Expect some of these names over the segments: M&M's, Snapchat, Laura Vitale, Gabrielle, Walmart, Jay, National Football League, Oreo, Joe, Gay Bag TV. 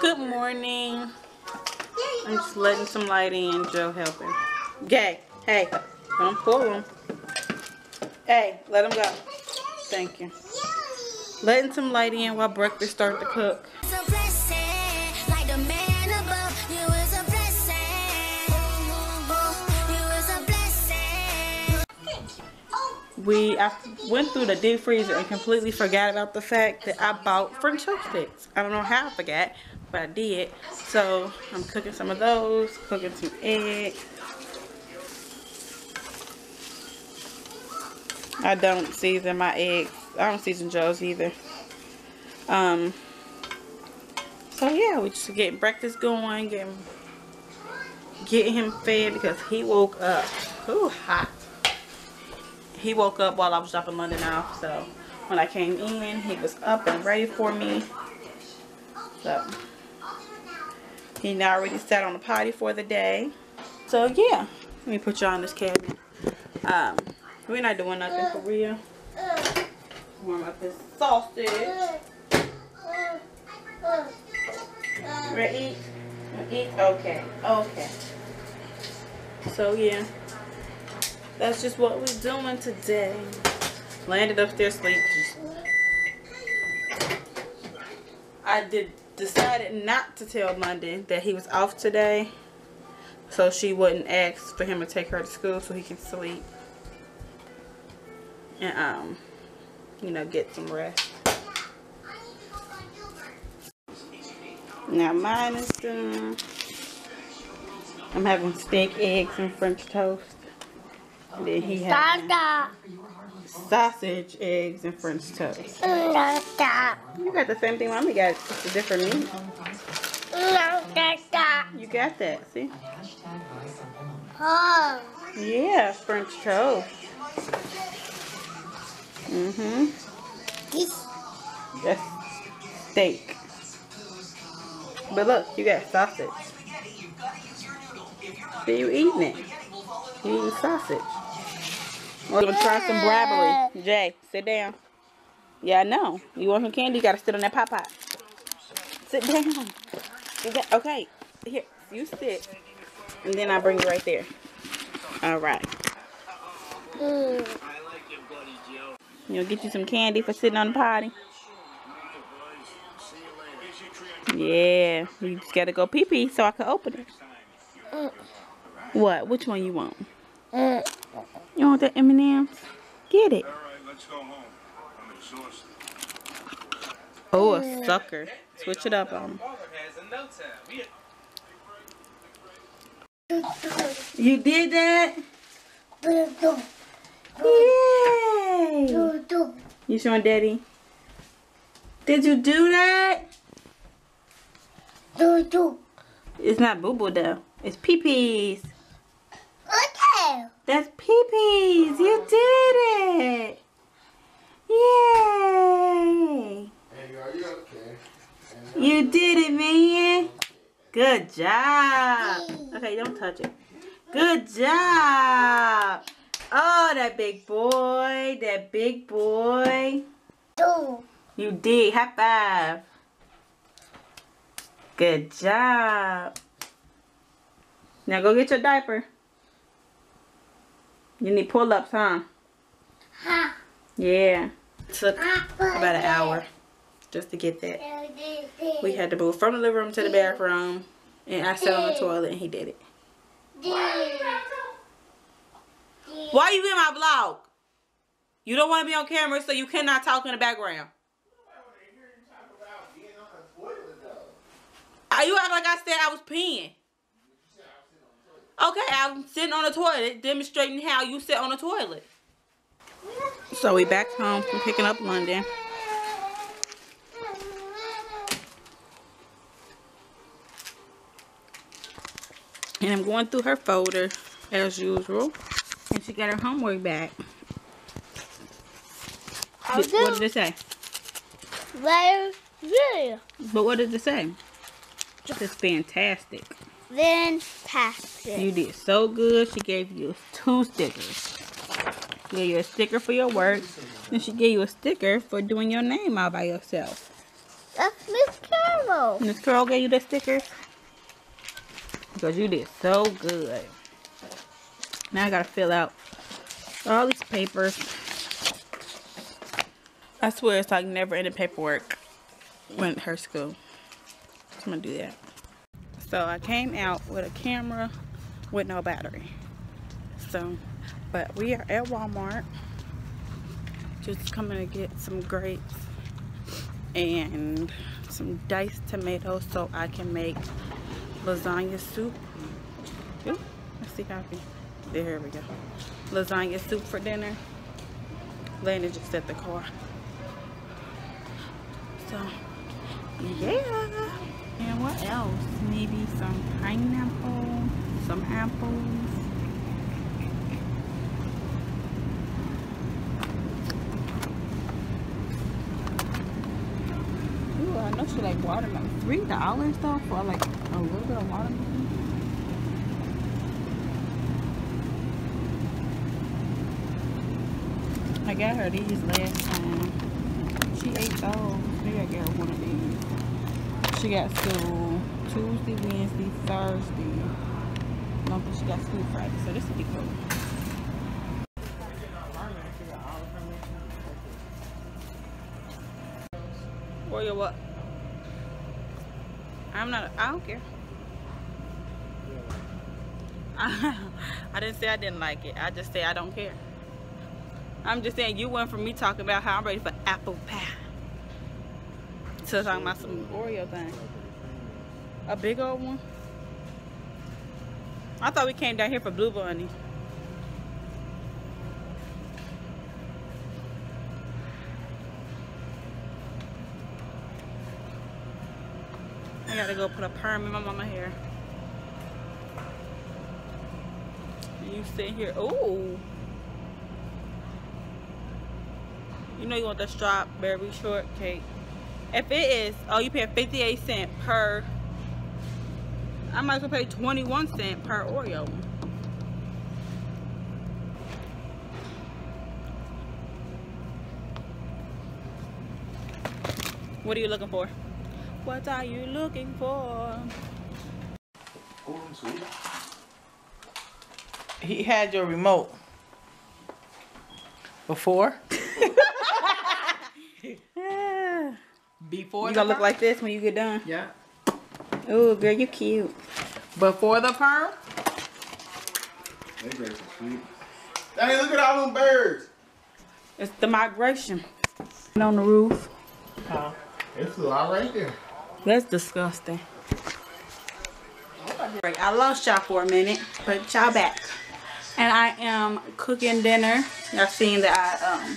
Good morning. I'm just letting some light in. Joe helping. Gay, hey, don't pull him. Hey, let him go. Thank you. Letting some light in while breakfast starts to cook. I went through the deep freezer and completely forgot about the fact that I bought French toast sticks. I don't know how I forgot, but I did. So I'm cooking some of those, cooking some eggs. I don't season my eggs. I don't season Joe's either. So yeah, we just getting breakfast going, getting him fed because he woke up. Ooh, hot. He woke up while I was dropping London off, so when I came in, he was up and ready for me. So he now already sat on the potty for the day. So yeah, let me put y'all in this cabinet. We're not doing nothing for real. Warm up this sausage. Ready? Eat? Okay. Okay. So yeah. That's just what we're doing today. Landed upstairs asleep. I decided not to tell London that he was off today, so she wouldn't ask for him to take her to school so he can sleep and you know, get some rest. Now mine is done. I'm having steak, eggs, and French toast. And then he had sausage, eggs, and French toast. You got the same thing Mommy got. It's a different meat. You got that, see? Oh. Yeah, French toast. Mm-hmm. That's steak. But look, you got sausage. See, you eating it. You eating sausage. We're gonna try some bribery. Jay, sit down. Yeah, I know. You want some candy? You gotta sit on that pop pot. Sit down. Okay. Here, you sit. And then I bring you right there. Alright. You'll get you some candy for sitting on the potty. Yeah. You just gotta go pee pee so I can open it. What? Which one you want? You want the M&M's? Get it. All right, let's go home. I'm exhausted. Oh, a sucker. Switch it up on him. You did that? Yay! You showing Daddy? Did you do that? It's not boo-boo though. It's pee-pees. That's pee-pees. You did it. Yay. You did it, man. Good job. Okay, don't touch it. Good job. Oh, that big boy. That big boy. You did. High five. Good job. Now go get your diaper. You need pull-ups, huh? Yeah. It took about an hour just to get that. We had to move from the living room to the bathroom, and I sat on the toilet, and he did it. Why are you in my vlog? You don't want to be on camera, so you cannot talk in the background. You act like I said I was peeing. Okay, I'm sitting on the toilet, demonstrating how you sit on the toilet. So we back home from picking up London. And I'm going through her folder, as usual. And she got her homework back. What did it say? But what did it say? This is fantastic. Fantastic. You did so good. She gave you 2 stickers. She gave you a sticker for your work, and she gave you a sticker for doing your name all by yourself. That's terrible. And this girl gave you the stickers? Because you did so good. Now I gotta fill out all these papers. I swear it's like never ending paperwork when her school. So I'm gonna do that. So I came out with a camera with no battery. So, but we are at Walmart. Just coming to get some grapes and some diced tomatoes so I can make lasagna soup. Ooh, let's see how I can. There we go. Lasagna soup for dinner. Landon just at the car. So, yeah. And what else? Maybe some pineapple, some apples. Ooh, I know she like watermelon. $3 though for like a little bit of watermelon. I got her these last time. She ate those. Maybe I got one of these. She got school Tuesday, Wednesday, Thursday. No, but she got school Friday, so this will be cool. Warrior what? I don't care. I didn't say I didn't like it. I just say I don't care. I'm just saying you went from me talking about how I'm ready for apple pie to talking about some Oreo thing. A big old one. I thought we came down here for Blue Bunny. I gotta go put a perm in my mama's hair. You sit here. Ooh. You know you want the strawberry shortcake. If it is, oh, you pay 58 cents per. I might as well pay 21 cents per Oreo. What are you looking for? What are you looking for? He had your remote before. Before you gonna look like this when you get done. Yeah. Oh, girl, you cute. Before the perm. They grapes are sweet. Hey, look at all them birds. It's the migration. And on the roof. Huh? It's a lot right there. That's disgusting. I lost y'all for a minute, but y'all back. And I am cooking dinner. Y'all seen that I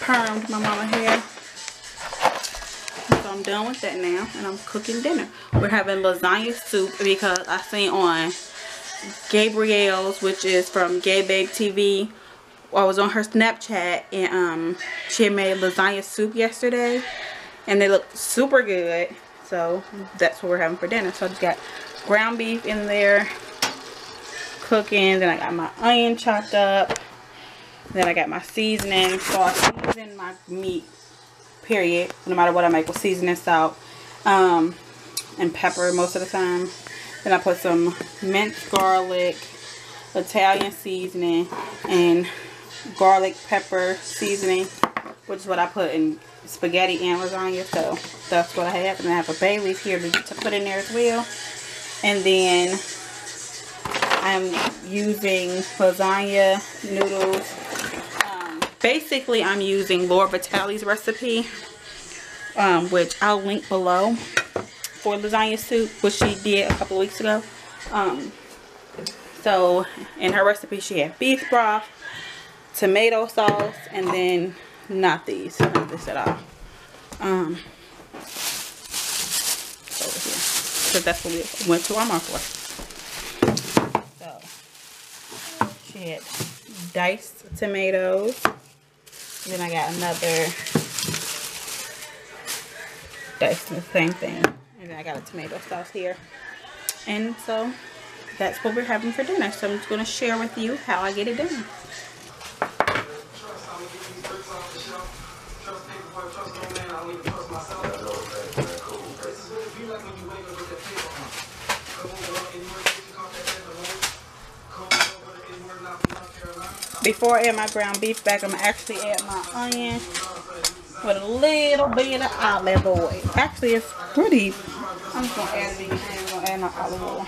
permed my mama hair, so I'm done with that now, and I'm cooking dinner. We're having lasagna soup because I seen on Gabrielle's, which is from Gay Bag TV, I was on her Snapchat, and she had made lasagna soup yesterday, and they looked super good. So that's what we're having for dinner. So I just got ground beef in there cooking. Then I got my onion chopped up. Then I got my seasoning, so I season my meat, period. No matter what I make with seasoning, salt, and pepper most of the time. Then I put some minced garlic, Italian seasoning, and garlic pepper seasoning, which is what I put in spaghetti and lasagna. So that's what I have. And I have a bay leaf here to put in there as well. And then I'm using lasagna noodles. Basically, I'm using Laura Vitale's recipe, which I'll link below, for lasagna soup, which she did a couple weeks ago. So, in her recipe, she had beef broth, tomato sauce, and then not this at all. It's over here. So that's what we went to Walmart for. So, she had diced tomatoes. Then I got another diced, the same thing. And then I got a tomato sauce here. And so that's what we're having for dinner. So I'm just going to share with you how I get it done. can't trust no man, I don't even trust myself. I know, man, cool. This is what it be like when you wake up with that paper on. Come over anywhere, you call that paper home. Come over anywhere, not from North Carolina. Before I add my ground beef back, I'm actually add my onion with a little bit of olive oil. Actually, it's pretty. I'm just gonna add these. I'm gonna add no olive oil.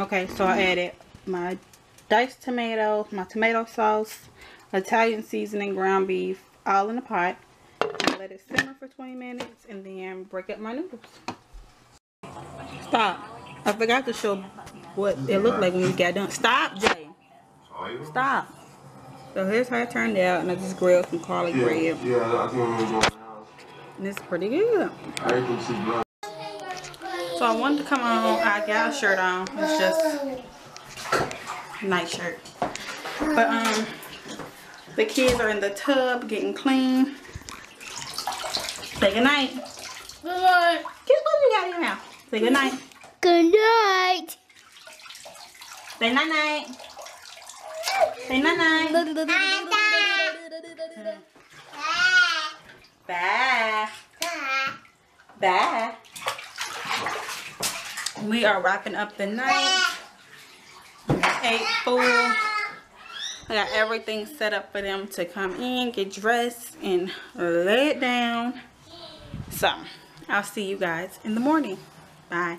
Okay, so I added my diced tomatoes, my tomato sauce, Italian seasoning, ground beef, all in the pot. Let it simmer for 20 minutes and then break up my noodles. Stop. I forgot to show what it looked like when we got done. Stop, Jay. Stop. So here's how it turned out, and I just grilled some garlic bread. And it's pretty good. So I wanted to come on, I got a shirt on, it's just a nice shirt. But the kids are in the tub getting clean. Say goodnight. Goodnight. Kiss what you got in your mouth. Say goodnight. Goodnight. Say night night. Say night night. Bye. Bye. Bye. We are wrapping up the night. I ate food. I got everything set up for them to come in, get dressed, and lay it down. So, I'll see you guys in the morning. Bye.